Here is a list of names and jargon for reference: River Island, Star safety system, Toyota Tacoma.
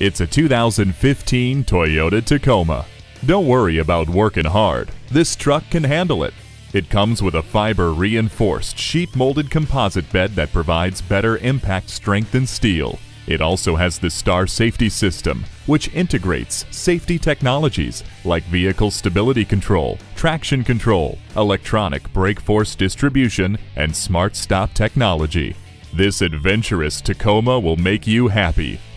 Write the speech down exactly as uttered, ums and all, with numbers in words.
It's a two thousand fifteen Toyota Tacoma. Don't worry about working hard. This truck can handle it. It comes with a fiber-reinforced, sheet-molded composite bed that provides better impact strength than steel. It also has the Star safety system, which integrates safety technologies like vehicle stability control, traction control, electronic brake force distribution, and smart stop technology. This adventurous Tacoma will make you happy.